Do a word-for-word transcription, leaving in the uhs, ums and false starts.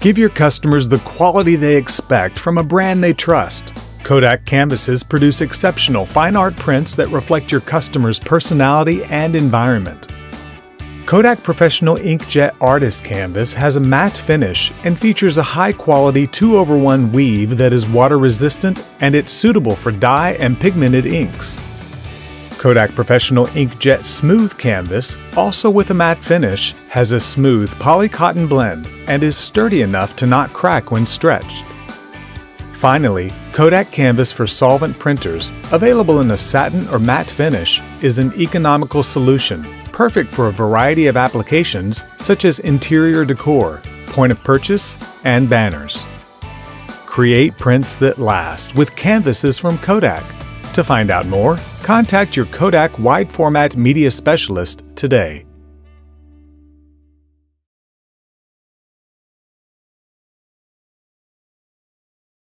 Give your customers the quality they expect from a brand they trust. Kodak canvases produce exceptional fine art prints that reflect your customer's personality and environment. Kodak Professional Inkjet Artist Canvas has a matte finish and features a high-quality two over one weave that is water-resistant, and it's suitable for dye and pigmented inks. Kodak Professional Inkjet Smooth Canvas, also with a matte finish, has a smooth poly-cotton blend and is sturdy enough to not crack when stretched. Finally, Kodak Canvas for solvent printers, available in a satin or matte finish, is an economical solution, perfect for a variety of applications such as interior decor, point of purchase, and banners. Create prints that last with canvases from Kodak. To find out more, contact your Kodak wide format media specialist today.